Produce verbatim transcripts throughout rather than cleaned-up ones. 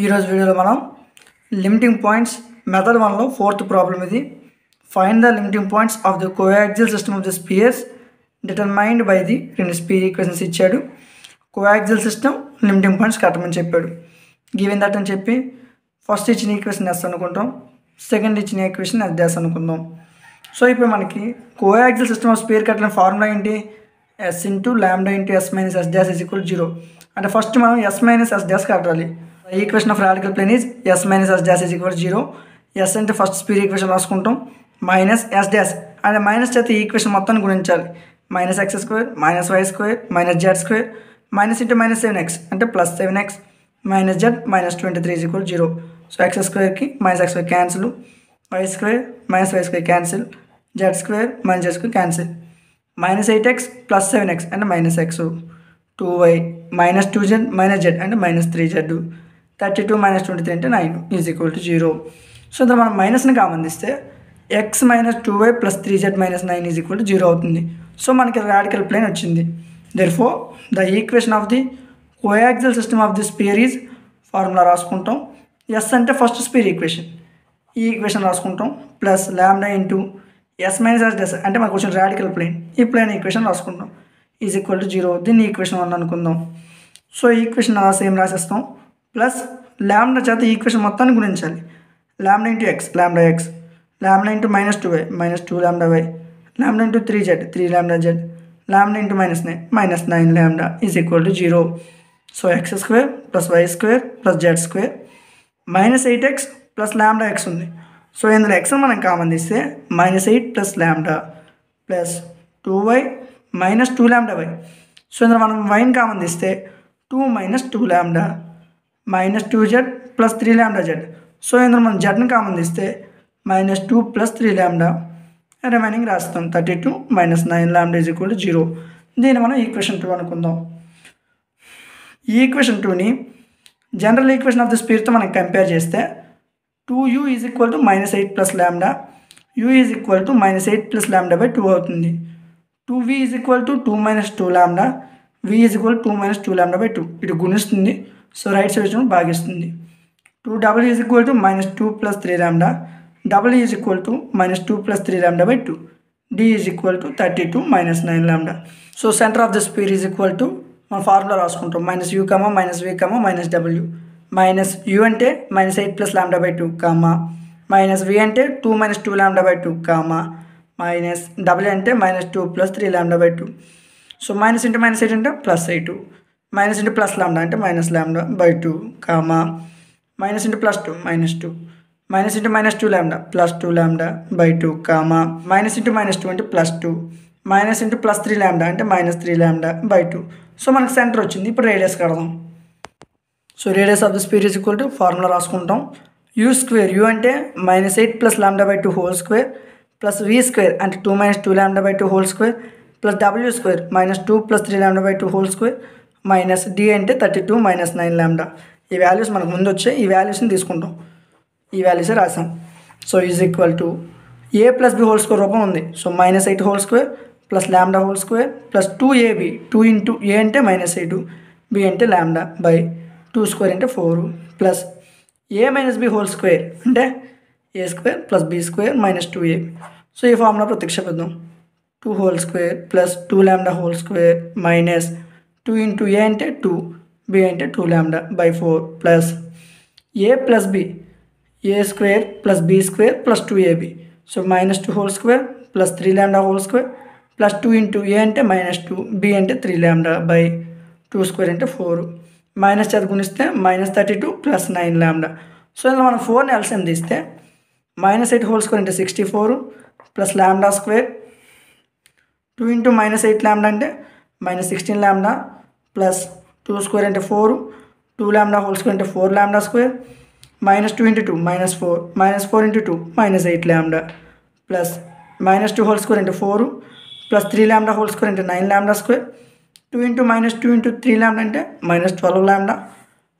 ఈ రోజు వీడియోలో మనం లిమిటింగ్ పాయింట్స్ మెథడ్ వన్లో ఫోర్త్ ప్రాబ్లం ఇది. Find the limiting points of the coaxial system of the spheres determined by the రెండు స్పియర్ ఈక్వేషన్స్ ఇచ్చాడు. కోయాక్సిల్ సిస్టమ్ లిమిటింగ్ పాయింట్స్ కట్టమని చెప్పాడు. గివెన్ దట్ అని చెప్పి ఫస్ట్ ఇచ్చిన ఈక్వేషన్ ఎస్ అనుకుంటాం, సెకండ్ ఇచ్చిన ఈక్వేషన్ ఎస్ డాష్ అనుకుందాం. సో ఇప్పుడు మనకి కోయాక్సిల్ సిస్టమ్ ఆఫ్ స్పియర్ కట్టిన ఫార్ములా ఏంటి? S into lambda into S minus S dash is equal zero. అంటే ఫస్ట్ మనం ఎస్ మైనస్ ఎస్ డాష్ కట్టాలి. Equation of radical plane is S minus S dash is equal zero. S అంటే first sphere equation రాసుకుంటాం, minus S dash అంటే minus అయితే equation మొత్తాన్ని గుణించాలి. Minus X square minus why square minus Z square minus into minus seven x అంటే plus seven x minus Z minus twenty three is equal zero. So X స్క్వేర్కి minus X square cancel, why square minus why square cancel, Z square minus Z square cancel, minus eight x plus seven x అంటే minus x, two y minus two z minus Z అంటే minus three z, thirty two minus twenty three అంటే nine is equal to zero. So ఇంత మనం మైనస్ని common తీస్తే x minus two y plus three z minus nine is equal to zero అవుతుంది. So మనకి radical plane వచ్చింది. Therefore the equation of the coaxial system of the sphere is formula రాసుకుంటాం. S అంటే first sphere equation, ఈ equation రాసుకుంటాం, plus lambda into S minus S dash అంటే మనకు వచ్చిన రాడికల్ ప్లేన్, ఈ ప్లేన్ ఈక్వేషన్ రాసుకుంటాం ఈజ్ ఈక్వల్ టు జీరో. దీన్ని ఈక్వేషన్ వన్ అనుకుందాం. సో ఈక్వేషన్ సేమ్ రాసేస్తాం, ప్లస్ ల్యాండా చేత ఈక్వేషన్ మొత్తాన్ని గుణించాలి. Lambda into x lambda x, lambda into minus two y minus two lambda y, lambda into three Z three lambda z, lambda into minus nine minus nine lambda is equal to zero. So x square plus y square plus z square minus eight x plus lambda x ఉంది. So ఇందులో x మనం common తీస్తే minus eight plus lambda plus two y minus two lambda y. So ఇందులో మనం వైని common తీస్తే two minus two lambda minus two z plus three lambda z. So ఇందులో మనం జెడ్ని కామన్ తీస్తే minus two plus three lambda remaining రాస్తాం, thirty two minus nine lambda is equal to zero. దీన్ని మనం ఈక్వేషన్ టూ అనుకుందాం. ఈ ఈక్వేషన్ టూని జనరల్ ఈక్వేషన్ ఆఫ్ ది స్పియర్తో మనం కంపేర్ చేస్తే two u is equal to minus eight plus lambda, u is equal to minus eight plus lambda by two అవుతుంది. Two v is equal to two minus two lambda, v is equal two minus two lambda by two. ఇటు గుణిస్తుంది, so right side వచ్చిన భాగిస్తుంది. Two double is equal to minus two plus three lambda, double is equal to minus two plus three lambda by two, D is equal to thirty two minus nine lambda. So centre of the sphere is equal to మనం formula రాసుకుంటాం, minus u comma minus v comma minus డబ్ల్యూ. Minus u అంటే minus eight plus lambda by two comma, minus v అంటే two minus two lambda by two comma, minus డబ్ల్యూ అంటే minus two plus three lambda by two. So minus into minus eight అంటే plus eight, minus into plus lambda అంటే minus lambda by two comma, minus into plus two minus two, minus into minus two lambda plus two lambda by two comma, minus into minus two అంటే plus two, minus into plus three lambda అంటే minus three lambda by two. So మనకు centre వచ్చింది. ఇప్పుడు radius కడదాం. So radius of the sphere is equal to formula రాసుకుంటాం, u square u అంటే minus eight plus lambda by two whole square plus v square అంటే two minus two lambda by two whole square plus డబ్ల్యూ square minus two plus three lambda by two whole square minus D అంటే thirty two minus nine lambda. ఈ values మనకు ముందు వచ్చాయి, ఈ వాల్యూస్ని తీసుకుంటాం, ఈ వాల్యూసే రాసాం. So is equal to a plus b whole square రూపం ఉంది. So minus eight whole square plus lambda whole square plus two ab, two into a అంటే మైనస్ ఎయిట్, బి అంటే ల్యాండా బై టూ స్క్వేర్ అంటే four plus a minus b whole square అంటే a square plus b square minus two ab. So ఈ formula ప్రత్యక్షపెద్దాం, two whole square plus two lambda whole square minus two into a అంటే two, b అంటే two lambda by four plus a plus b a square plus b square plus two ab. So minus two whole square plus three lambda whole square plus two into a అంటే minus two, b అంటే three lambda by two square అంటే four, minus చేత గుణిస్తే minus thirty two plus nine lambda. So ఇలా మనం ఫోర్ని LCM తీస్తే minus eight whole square అంటే sixty four plus lambda square, two into minus eight lambda అంటే minus sixteen lambda plus two square అంటే four, two lambda whole square అంటే four lambda square minus two into two minus four, minus four into two minus eight lambda plus minus two whole square అంటే four plus three lambda whole square అంటే nine lambda square, two into minus two into three lambda అంటే minus twelve lambda.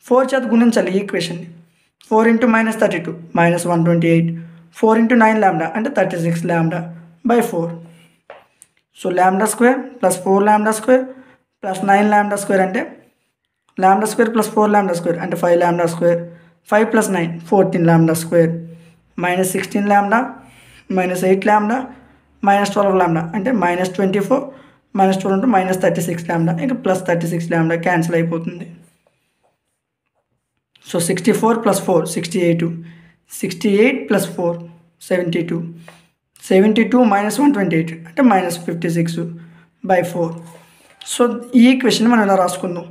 Four చేత గుణించాలి ఈక్వేషన్ని, four into minus thirty two minus one twenty eight, four into nine lambda అంటే thirty six lambda by four. So lambda square plus four lambda square plus nine lambda square అంటే lambda square plus four lambda square అంటే five lambda square five plus nine, fourteen lambda square, minus sixteen lambda, minus eight lambda, minus twelve lambda, and then minus twenty-four, minus twelve into minus thirty-six lambda, into plus thirty-six lambda, cancel అయిపోతుంది. So sixty-four plus four, sixty-eight, sixty-eight plus four, seventy-two, seventy-two minus one twenty-eight, అంటే minus fifty-six by four. So ఈ equation మనం ఎలా రాసుకుందాం,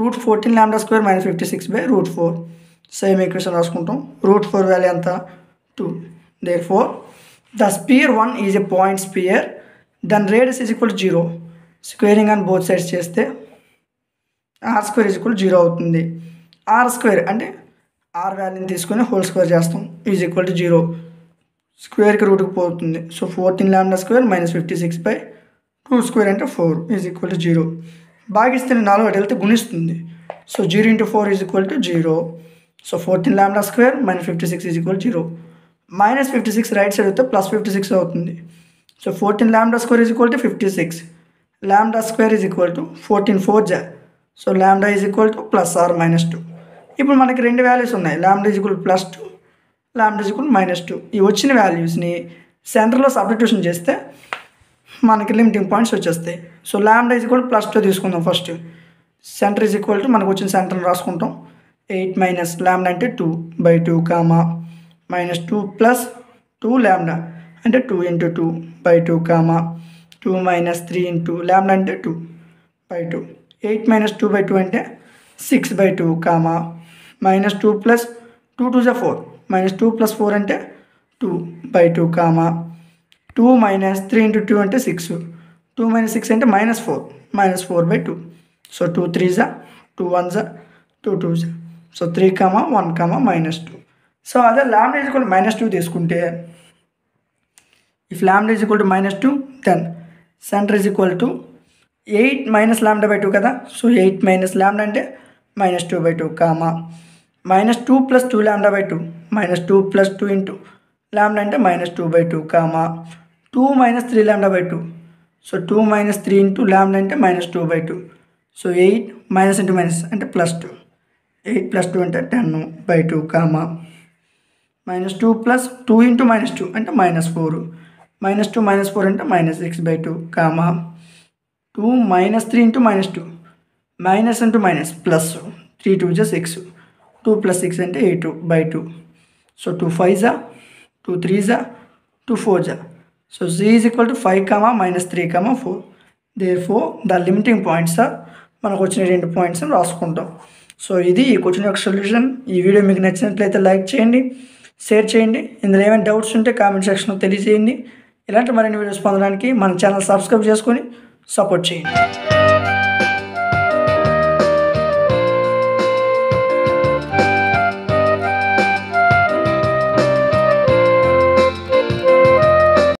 root fourteen lambda square minus fifty-six by root four. Same equation రాసుకుంటాం, root four value ఎంత two. Therefore the sphere one is a point sphere, then radius is equal to zero. Squaring on both sides చేస్తే r square is equal to zero అవుతుంది. R square అంటే r value తీసుకొని whole square చేస్తాం, is equal to zero. Square ki root పోతుంది. So fourteen lambda square minus fifty-six by two square into four is equal to zero. భాగిస్తే నాలుగు అటు వెళ్తే గుణిస్తుంది. So zero into four is equal to zero. So fourteen lambda square minus fifty-six is equal to zero. Minus fifty-six right side అయితే plus fifty-six అవుతుంది. So fourteen lambda square is equal to fifty-six. Lambda square is equal to fourteen four ja. So lambda is equal to plus or minus two. ఇప్పుడు మనకి రెండు values ఉన్నాయి, lambda is equal to plus two, lambda is equal to minus two. ఈ వచ్చిన వాల్యూస్ని సెంటర్లో substitution చేస్తే మనకి లిమిటింగ్ పాయింట్స్ వచ్చేస్తాయి. So lambda is equal to plus two తీసుకుందాం. First centre is equal to మనకు వచ్చిన సెంటర్ని రాసుకుంటాం. ఎయిట్ మైనస్ lambda అంటే two by two comma minus two plus two lambda అంటే two into two by two comma two minus three into lambda అంటే two by two. Eight minus two by two అంటే six by two comma minus two plus two to the four, minus two plus four and two by two comma two minus three into two and six, two minus six and minus four, minus four by two. So two three is a two one is a two two is a, so three comma one comma minus two. So other lambda is equal to minus two this kunte. If lambda is equal to minus two, then center is equal to eight minus lambda by two kada. So eight minus lambda and minus two by two comma minus two plus two lambda by two, minus two plus two into lambda into minus two by two comma two minus three lambda by two. So two minus three into lambda into minus two by two. So eight minus into minus into plus two, eight plus two into ten by two comma minus two plus two into minus two into minus four, minus two minus four into minus six by two comma two minus three into minus two, minus into minus plus three two is six, two plus six and eight by two. So two five is a two three is a two four is a. So z is equal to five comma minus three comma four. Therefore the limiting points are manaku ochina rendu points ani raasukuntam. So idi ee question యొక్క solution. ఈ video మీకు నచ్చినట్లయితే like చేయండి, share చేయండి, ఇందులో ఏమైనా doubts ఉంటే comment సెక్షన్లో తెలియజేయండి. ఇలాంటి మరిన్ని వీడియోస్ పొందడానికి మన ఛానల్ సబ్స్క్రైబ్ చేసుకొని సపోర్ట్ చేయండి.